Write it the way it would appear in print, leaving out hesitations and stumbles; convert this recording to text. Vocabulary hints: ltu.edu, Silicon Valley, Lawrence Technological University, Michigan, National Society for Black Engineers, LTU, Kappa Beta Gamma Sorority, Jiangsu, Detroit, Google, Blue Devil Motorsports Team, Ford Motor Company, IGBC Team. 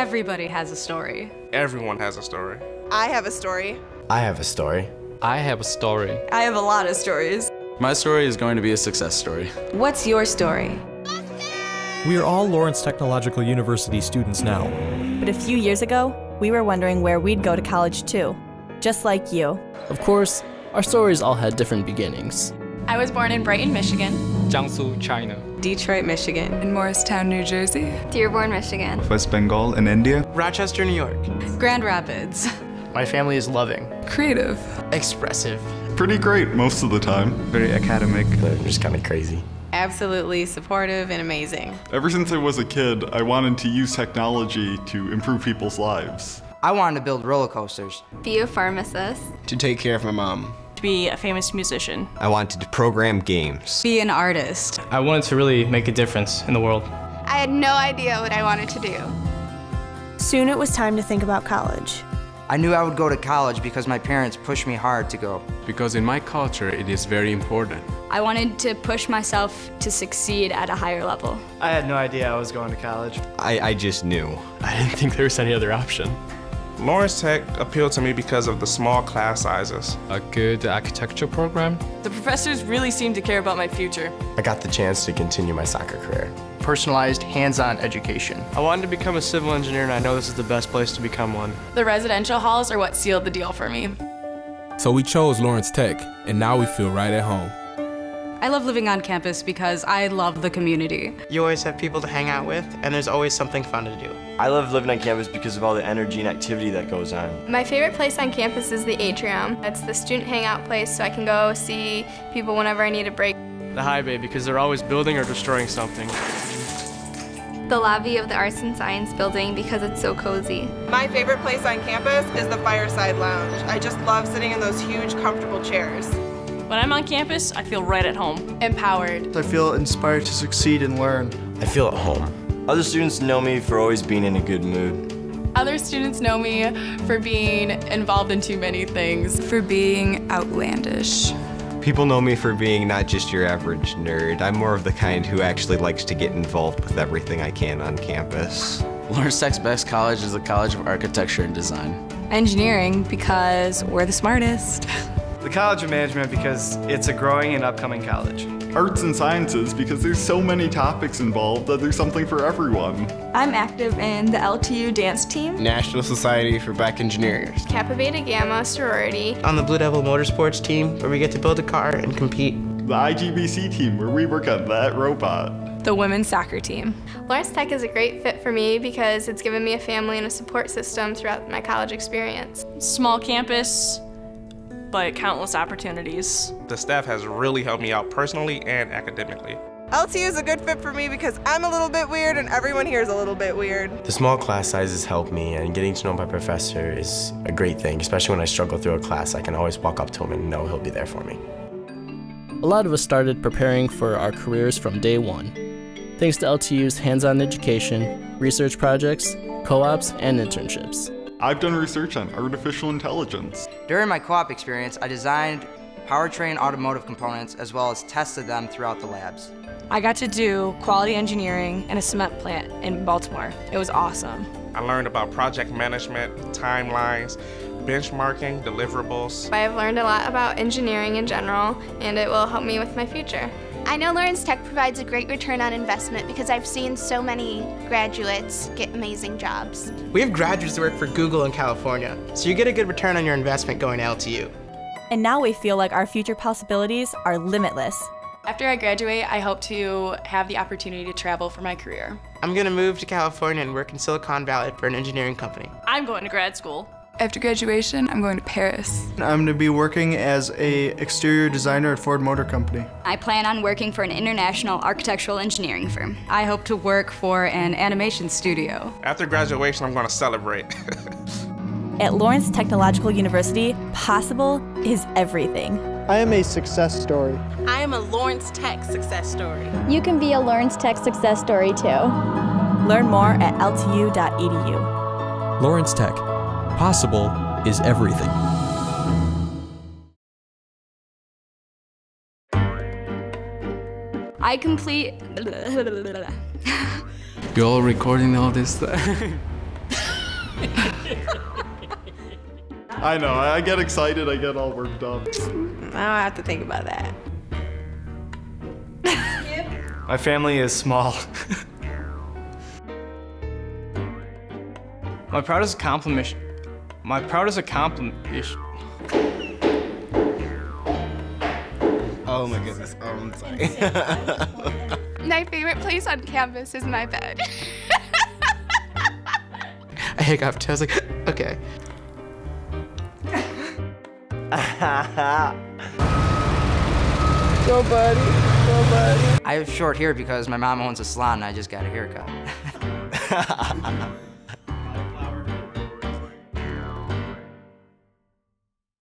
Everybody has a story. Everyone has a story. I have a story. I have a story. I have a story. I have a lot of stories. My story is going to be a success story. What's your story? We are all Lawrence Technological University students now. But a few years ago, we were wondering where we'd go to college too, just like you. Of course, our stories all had different beginnings. I was born in Brighton, Michigan. Jiangsu, China. Detroit, Michigan. In Morristown, New Jersey. Dearborn, Michigan. West Bengal in India. Rochester, New York. Grand Rapids. My family is loving. Creative. Expressive. Pretty great most of the time. Very academic. They're just kind of crazy. Absolutely supportive and amazing. Ever since I was a kid, I wanted to use technology to improve people's lives. I wanted to build roller coasters. Be a pharmacist. To take care of my mom. To be a famous musician. I wanted to program games. Be an artist. I wanted to really make a difference in the world. I had no idea what I wanted to do. Soon it was time to think about college. I knew I would go to college because my parents pushed me hard to go. Because in my culture, it is very important. I wanted to push myself to succeed at a higher level. I had no idea I was going to college. I just knew. I didn't think there was any other option. Lawrence Tech appealed to me because of the small class sizes. A good architecture program. The professors really seemed to care about my future. I got the chance to continue my soccer career. Personalized, hands-on education. I wanted to become a civil engineer, and I know this is the best place to become one. The residential halls are what sealed the deal for me. So we chose Lawrence Tech, and now we feel right at home. I love living on campus because I love the community. You always have people to hang out with, and there's always something fun to do. I love living on campus because of all the energy and activity that goes on. My favorite place on campus is the atrium. That's the student hangout place, so I can go see people whenever I need a break. The high bay, because they're always building or destroying something. The lobby of the Arts and Science building because it's so cozy. My favorite place on campus is the Fireside Lounge. I just love sitting in those huge, comfortable chairs. When I'm on campus, I feel right at home. Empowered. I feel inspired to succeed and learn. I feel at home. Other students know me for always being in a good mood. Other students know me for being involved in too many things. For being outlandish. People know me for being not just your average nerd. I'm more of the kind who actually likes to get involved with everything I can on campus. Lawrence Tech's best college is the College of Architecture and Design. Engineering, because we're the smartest. The College of Management, because it's a growing and upcoming college. Arts and Sciences, because there's so many topics involved that there's something for everyone. I'm active in the LTU dance team. National Society for Black Engineers. Kappa Beta Gamma Sorority. On the Blue Devil Motorsports Team, where we get to build a car and compete. The IGBC Team, where we work on that robot. The women's soccer team. Lawrence Tech is a great fit for me because it's given me a family and a support system throughout my college experience. Small campus, but countless opportunities. The staff has really helped me out personally and academically. LTU is a good fit for me because I'm a little bit weird and everyone here is a little bit weird. The small class sizes help me, and getting to know my professor is a great thing, especially when I struggle through a class. I can always walk up to him and know he'll be there for me. A lot of us started preparing for our careers from day one, thanks to LTU's hands-on education, research projects, co-ops, and internships. I've done research on artificial intelligence. During my co-op experience, I designed powertrain automotive components as well as tested them throughout the labs. I got to do quality engineering in a cement plant in Baltimore. It was awesome. I learned about project management, timelines, benchmarking, deliverables. I've learned a lot about engineering in general, and it will help me with my future. I know Lawrence Tech provides a great return on investment because I've seen so many graduates get amazing jobs. We have graduates who work for Google in California, so you get a good return on your investment going to LTU. And now we feel like our future possibilities are limitless. After I graduate, I hope to have the opportunity to travel for my career. I'm going to move to California and work in Silicon Valley for an engineering company. I'm going to grad school. After graduation, I'm going to Paris. I'm going to be working as an exterior designer at Ford Motor Company. I plan on working for an international architectural engineering firm. I hope to work for an animation studio. After graduation, I'm going to celebrate. At Lawrence Technological University, possible is everything. I am a success story. I am a Lawrence Tech success story. You can be a Lawrence Tech success story too. Learn more at ltu.edu. Lawrence Tech. Possible is everything. I complete... You're all recording all this stuff. I know, I get excited, I get all worked up. I'll have to think about that. Yep. My family is small. My proudest accomplishment. Oh my goodness, oh, I'm sorry. My favorite place on campus is my bed. I hiccuped, I was like, okay. Go buddy, go buddy. I have short hair because my mom owns a salon and I just got a haircut.